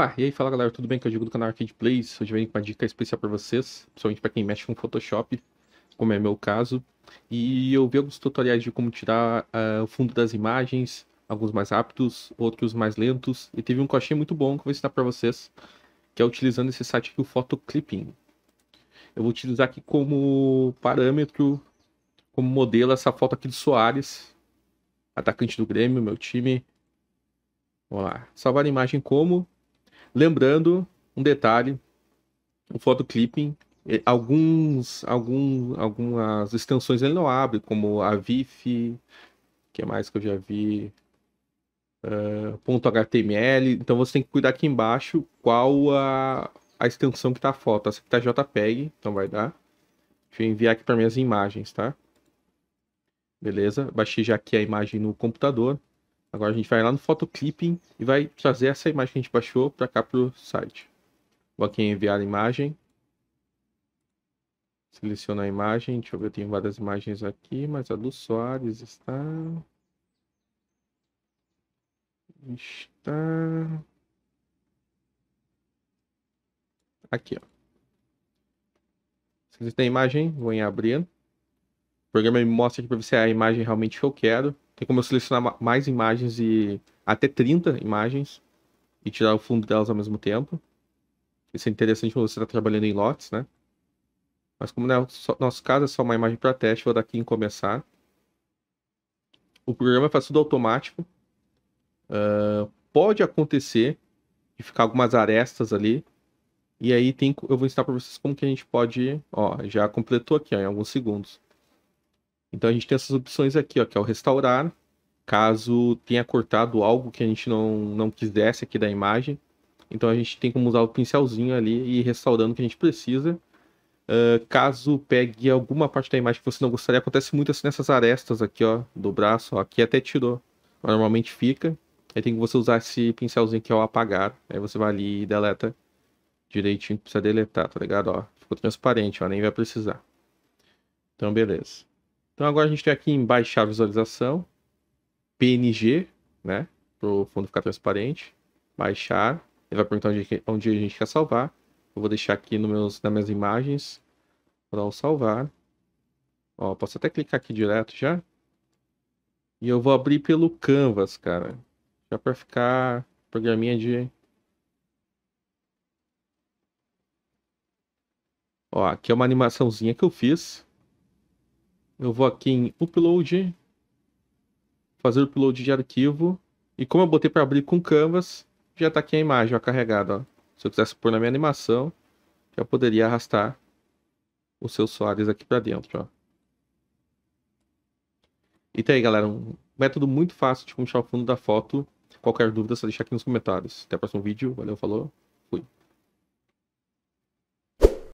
Opa, e aí fala galera, tudo bem? Que eu digo do canal Arcade Plays. Hoje eu venho com uma dica especial para vocês, principalmente para quem mexe com Photoshop, como é meu caso. E eu vi alguns tutoriais de como tirar o fundo das imagens, alguns mais rápidos, outros mais lentos. E teve um que eu achei muito bom que eu vou ensinar para vocês, que é utilizando esse site aqui, o Photoclipping. Eu vou utilizar aqui como parâmetro, como modelo, essa foto aqui do Soares, atacante do Grêmio, meu time. Vamos lá, salvar a imagem como... Lembrando, um detalhe, o Photoclipping, algumas extensões ele não abre, como a VIF, que mais que eu já vi, .html, então você tem que cuidar aqui embaixo qual a extensão que está a foto. Essa aqui está JPEG, então vai dar. Deixa eu enviar aqui para minhas imagens, tá? Beleza, baixei já aqui a imagem no computador. Agora a gente vai lá no Photoclipping e vai trazer essa imagem que a gente baixou para cá para o site. Vou aqui em enviar a imagem. Seleciono a imagem. Deixa eu ver, eu tenho várias imagens aqui, mas a do Soares está... Aqui, ó. Selecionei a imagem, vou em abrir. O programa me mostra aqui para ver se é a imagem realmente que eu quero. Tem como eu selecionar mais imagens e até 30 imagens e tirar o fundo delas ao mesmo tempo. Isso é interessante quando você está trabalhando em lotes, né? Mas como no nosso caso é só uma imagem para teste, vou dar aqui em começar. O programa faz tudo automático. Pode acontecer de ficar algumas arestas ali. E aí eu vou ensinar para vocês como que a gente pode... Ó, já completou aqui, ó, em alguns segundos. Então a gente tem essas opções aqui, ó, que é o restaurar, caso tenha cortado algo que a gente não quisesse aqui da imagem. Então a gente tem como usar o pincelzinho ali e ir restaurando o que a gente precisa. Caso pegue alguma parte da imagem que você não gostaria, acontece muito assim nessas arestas aqui, ó, do braço, ó, aqui até tirou. Normalmente fica, aí tem que você usar esse pincelzinho que é o apagar, aí você vai ali e deleta direitinho, que precisa deletar, tá ligado? Ó, ficou transparente, ó, nem vai precisar. Então beleza. Então agora a gente tem aqui em baixar visualização, PNG, né, para o fundo ficar transparente, baixar, ele vai perguntar onde a gente quer salvar, eu vou deixar aqui nas minhas imagens, vou dar um salvar, ó, posso até clicar aqui direto já, e eu vou abrir pelo Canvas, cara, já para ficar programinha de... Ó, aqui é uma animaçãozinha que eu fiz. Eu vou aqui em Upload, fazer Upload de arquivo. E como eu botei para abrir com Canvas, já está aqui a imagem, ó, carregada. Ó. Se eu quisesse pôr na minha animação, já poderia arrastar o seu Soares aqui para dentro. Ó. E tá aí, galera. Um método muito fácil de puxar o fundo da foto. Qualquer dúvida, é só deixar aqui nos comentários. Até o próximo vídeo. Valeu, falou. Fui.